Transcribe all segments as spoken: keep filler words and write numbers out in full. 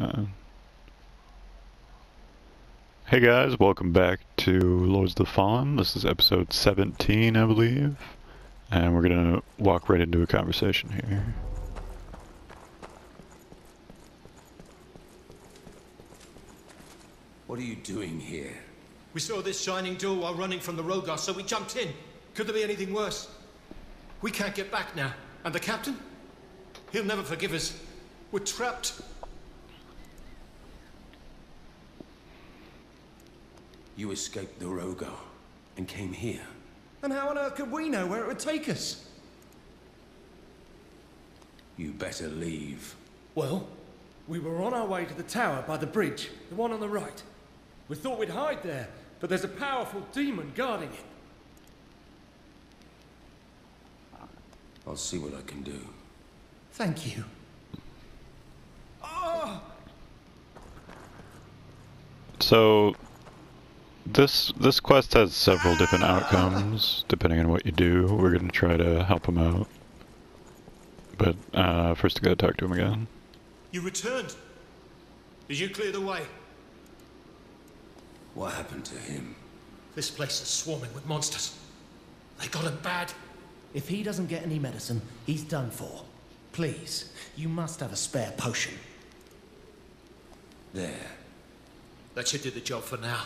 Uh, hey guys, welcome back to Lords of the Fallen. This is episode seventeen, I believe. And we're gonna walk right into a conversation here. What are you doing here? We saw this shining door while running from the Rogar, so we jumped in. Could there be anything worse? We can't get back now. And the captain? He'll never forgive us. We're trapped. You escaped the Rogar and came here. And how on earth could we know where it would take us? You better leave. Well, we were on our way to the tower by the bridge, the one on the right. We thought we'd hide there, but there's a powerful demon guarding it. I'll see what I can do. Thank you. Oh! So... This this quest has several different outcomes, depending on what you do. We're going to try to help him out. But uh, first I got to talk to him again. You returned. Did you clear the way? What happened to him? This place is swarming with monsters. They got him bad. If he doesn't get any medicine, he's done for. Please, you must have a spare potion. There. That should do the job for now.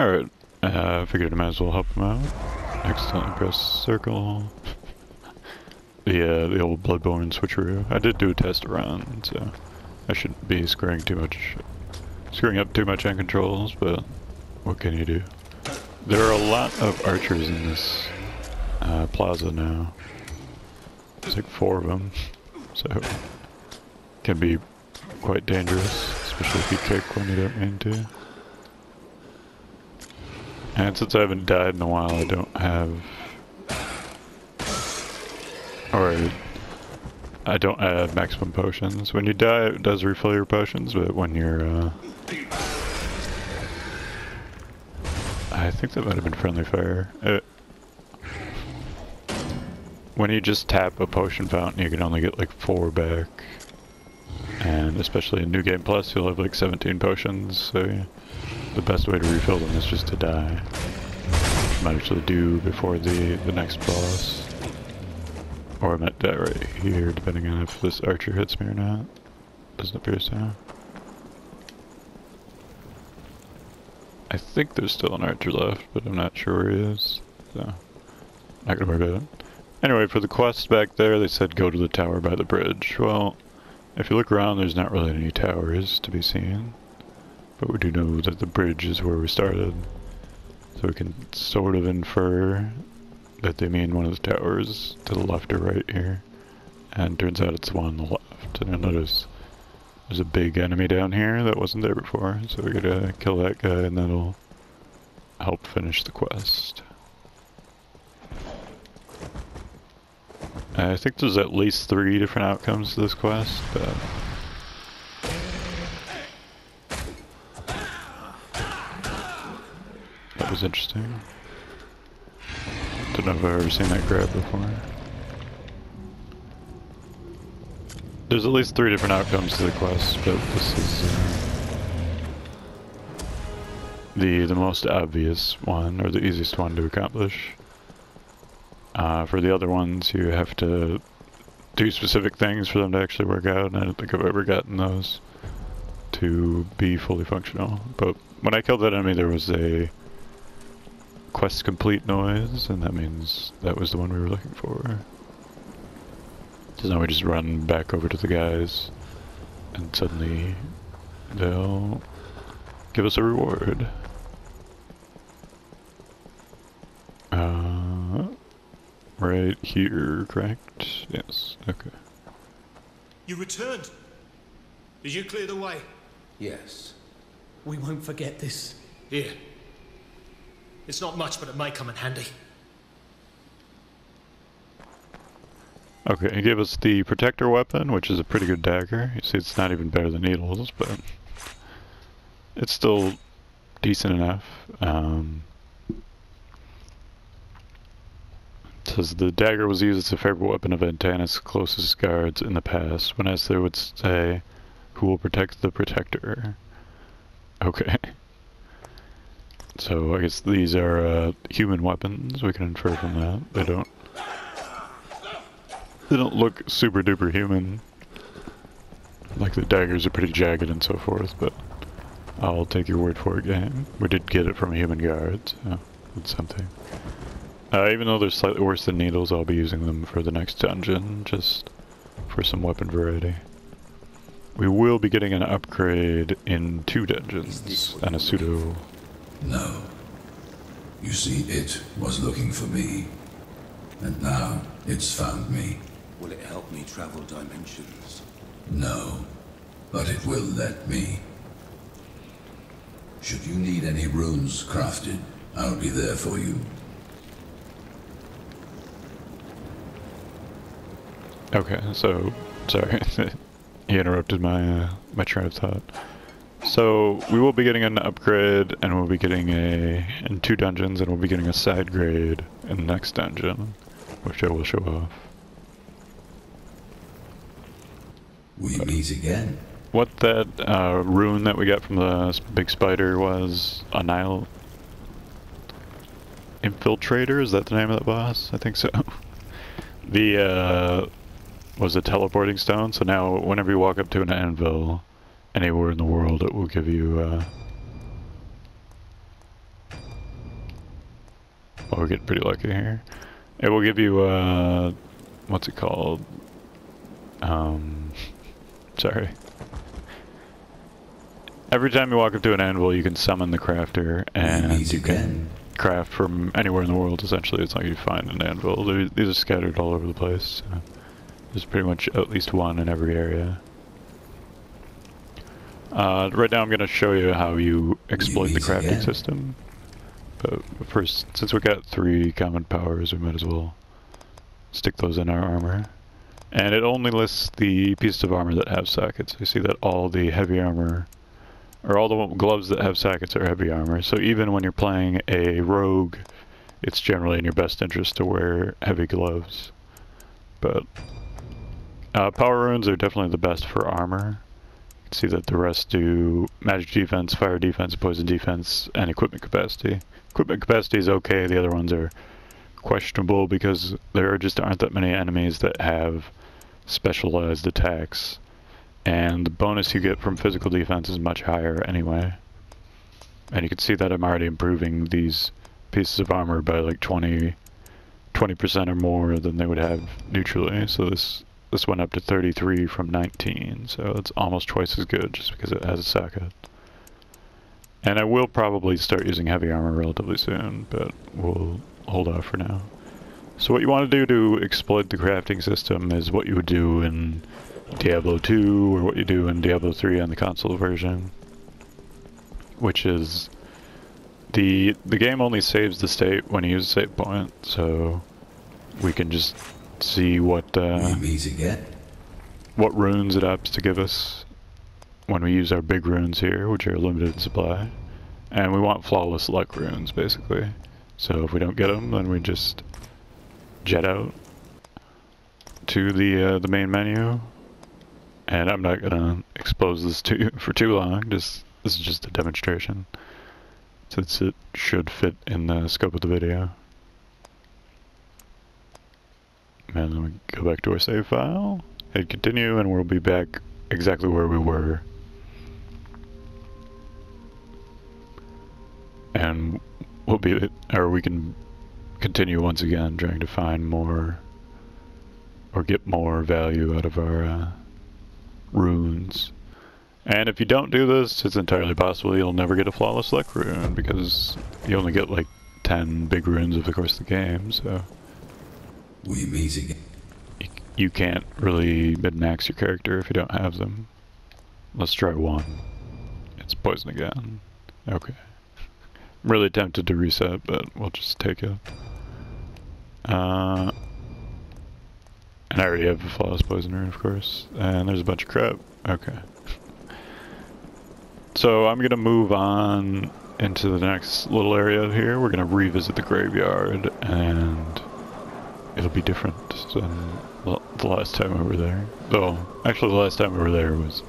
Alright, I uh, figured I might as well help him out. Accidentally press circle. Yeah, the old Bloodborne switcheroo. I did do a test around, so I shouldn't be screwing too much, screwing up too much on controls, but what can you do? There are a lot of archers in this uh, plaza now. There's like four of them, so it can be quite dangerous, especially if you kick when you don't mean to. And since I haven't died in a while, I don't have... Or... I don't add maximum potions. When you die, it does refill your potions, but when you're... Uh, I think that might have been friendly fire. It, when you just tap a potion fountain, you can only get like four back. And especially in New Game Plus, you'll have like seventeen potions, so yeah. The best way to refill them is just to die. Which I might actually do before the, the next boss. Or I might die right here, depending on if this archer hits me or not. Doesn't appear so. I think there's still an archer left, but I'm not sure where he is. So, not gonna worry about it. Anyway, for the quest back there, they said go to the tower by the bridge. Well, if you look around, there's not really any towers to be seen. But we do know that the bridge is where we started, so we can sort of infer that they mean one of the towers to the left or right here. And turns out it's the one on the left. And you'll notice there's a big enemy down here that wasn't there before, so we gotta kill that guy and that'll help finish the quest. I think there's at least three different outcomes to this quest, but that was interesting. Don't know if I've ever seen that grab before. There's at least three different outcomes to the quest, but this is uh, the the most obvious one, or the easiest one to accomplish. Uh, for the other ones, you have to do specific things for them to actually work out, and I don't think I've ever gotten those to be fully functional. But when I killed that enemy, there was a quest complete noise, and that means that was the one we were looking for. So now we just run back over to the guys, and suddenly they'll give us a reward. Uh, right here, correct? Yes, okay. You returned! Did you clear the way? Yes. We won't forget this. Here. It's not much, but it may come in handy. Okay, he gave us the protector weapon, which is a pretty good dagger. You see, it's not even better than needles, but it's still decent enough. Um, Says the dagger was used as a favorite weapon of Antanas' closest guards in the past, when as they would say, who will protect the protector? Okay. So I guess these are uh, human weapons, we can infer from that. They don't They don't look super duper human. Like the daggers are pretty jagged and so forth, but I'll take your word for it, game. We did get it from a human guard, so it's something. Uh, even though they're slightly worse than needles, I'll be using them for the next dungeon, just for some weapon variety. We will be getting an upgrade in two dungeons, and a pseudo. No. You see, it was looking for me, and now it's found me. Will it help me travel dimensions? No, but it will let me. Should you need any runes crafted, I'll be there for you. Okay, so, sorry, he interrupted my, uh, my train of thought. So, we will be getting an upgrade, and we'll be getting a, in two dungeons, and we'll be getting a side grade in the next dungeon, which I will show off. We uh, meet again. What that, uh, rune that we got from the big spider was, a Nile Infiltrator, is that the name of that boss? I think so. The, uh... was a teleporting stone, so now whenever you walk up to an anvil anywhere in the world, it will give you uh... well, we're getting pretty lucky here. It will give you uh... what's it called? Um... sorry. Every time you walk up to an anvil, you can summon the crafter, and you can craft from anywhere in the world, essentially. It's like you find an anvil. They're, these are scattered all over the place. So. There's pretty much at least one in every area. Uh, right now I'm going to show you how you exploit the crafting system. But first, since we got three common powers, we might as well stick those in our armor. And it only lists the pieces of armor that have sockets. You see that all the heavy armor, or all the gloves that have sockets are heavy armor. So even when you're playing a rogue, it's generally in your best interest to wear heavy gloves. But... Uh, power runes are definitely the best for armor. You can see that the rest do magic defense, fire defense, poison defense, and equipment capacity. Equipment capacity is okay, the other ones are questionable because there just aren't that many enemies that have specialized attacks. And the bonus you get from physical defense is much higher anyway. And you can see that I'm already improving these pieces of armor by like twenty percent or more than they would have neutrally, so this This went up to thirty-three from nineteen, so it's almost twice as good just because it has a socket. And I will probably start using heavy armor relatively soon, but we'll hold off for now. So what you want to do to exploit the crafting system is what you would do in Diablo two, or what you do in Diablo three on the console version. Which is... The, the game only saves the state when you use a save point, so we can just... see what uh, what runes it opts to give us when we use our big runes here, which are limited in supply, and we want flawless luck runes basically. So if we don't get them, then we just jet out to the uh, the main menu. And I'm not gonna expose this to you for too long. Just this is just a demonstration, since it should fit in the scope of the video. And then we go back to our save file, hit continue, and we'll be back exactly where we were. And we'll be, or we can continue once again trying to find more, or get more value out of our uh, runes. And if you don't do this, it's entirely possible you'll never get a flawless luck rune, because you only get like ten big runes over the course of the game, so... We meet again. You can't really mid-max your character if you don't have them. Let's try one. It's poison again. Okay. I'm really tempted to reset, but we'll just take it. Uh, and I already have a flawless poisoner, of course. And there's a bunch of crap. Okay. So I'm gonna move on into the next little area here. We're gonna revisit the graveyard and... it'll be different than the last time we were there. Though, actually the last time we were there was,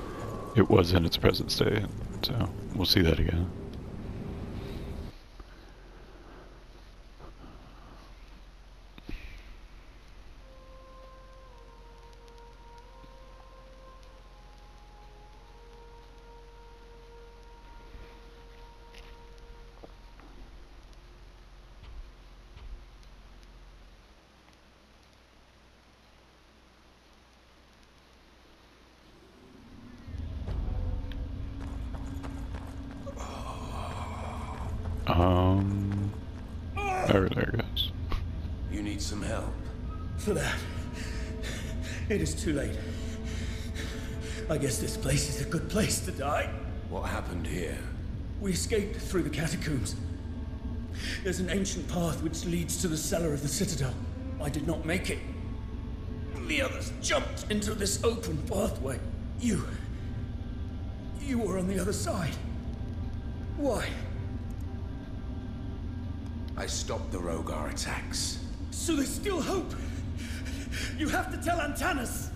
it was in its present state, so we'll see that again. Um. Oh, there it goes. You need some help. For that, it is too late. I guess this place is a good place to die. What happened here? We escaped through the catacombs. There's an ancient path which leads to the cellar of the citadel. I did not make it. The others jumped into this open pathway. You. You were on the other side. Why? I stopped the Rogar attacks. So there's still hope! You have to tell Antanas!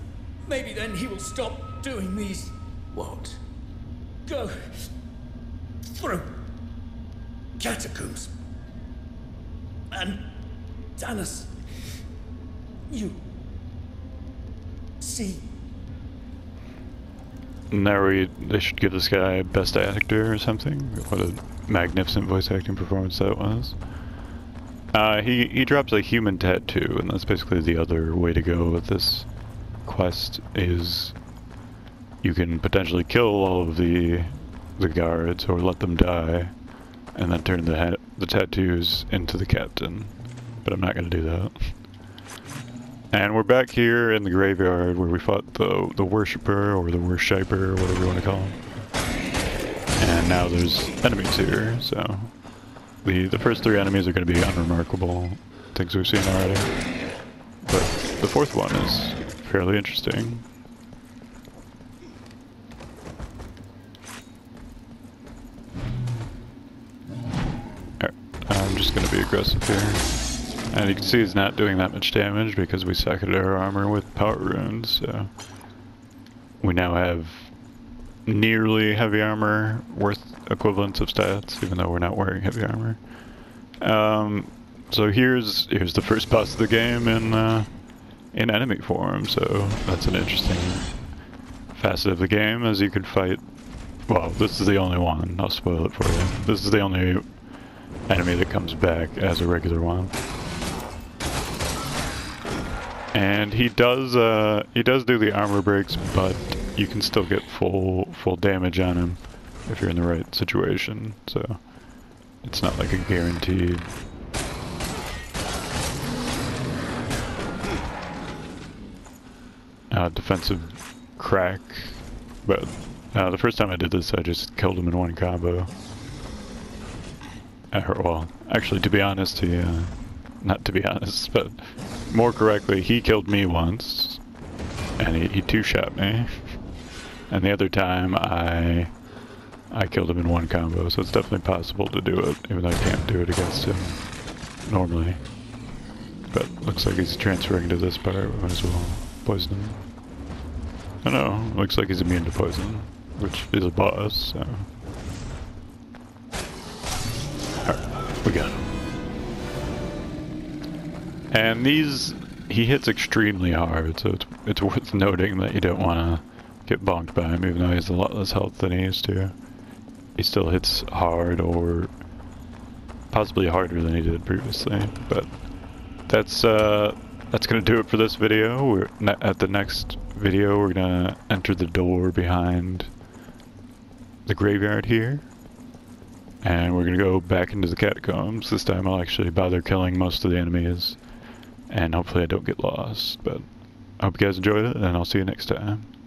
Maybe then he will stop doing these... What? Go... through... catacombs. And... Antanas... you... see... Now we, they should give this guy best actor or something? What a magnificent voice acting performance that was. Uh, he, he drops a human tattoo, and that's basically the other way to go with this quest, is you can potentially kill all of the the guards or let them die, and then turn the, ha the tattoos into the captain. But I'm not going to do that. And we're back here in the graveyard where we fought the, the worshipper, or the worshiper, whatever you want to call him. And now there's enemies here, so... The, the first three enemies are going to be unremarkable, things we've seen already. But the fourth one is fairly interesting. Alright, I'm just going to be aggressive here. And you can see he's not doing that much damage because we seconded our armor with power runes, so... We now have nearly heavy armor worth equivalents of stats, even though we're not wearing heavy armor. Um, so here's here's the first boss of the game in uh, in enemy form. So that's an interesting facet of the game, as you could fight. Well, this is the only one. I'll spoil it for you. This is the only enemy that comes back as a regular one. And he does uh, he does do the armor breaks, but you can still get full full damage on him if you're in the right situation, so it's not like a guaranteed. Uh, defensive crack, but uh, the first time I did this I just killed him in one combo. I hurt, well, actually to be honest, he, uh, not to be honest, but more correctly, he killed me once, and he, he two-shot me. And the other time, I I killed him in one combo, so it's definitely possible to do it, even though I can't do it against him normally. But looks like he's transferring to this part, we might as well poison him. I don't know, looks like he's immune to poison, which is a boss, so... Alright, we got him. And these... he hits extremely hard, so it's, it's worth noting that you don't want to get bonked by him, even though he has a lot less health than he used to. He still hits hard, or possibly harder than he did previously. But that's uh, that's gonna do it for this video. We're ne at the next video, we're gonna enter the door behind the graveyard here, and we're gonna go back into the catacombs. This time, I'll actually bother killing most of the enemies, and hopefully I don't get lost. But I hope you guys enjoyed it, and I'll see you next time.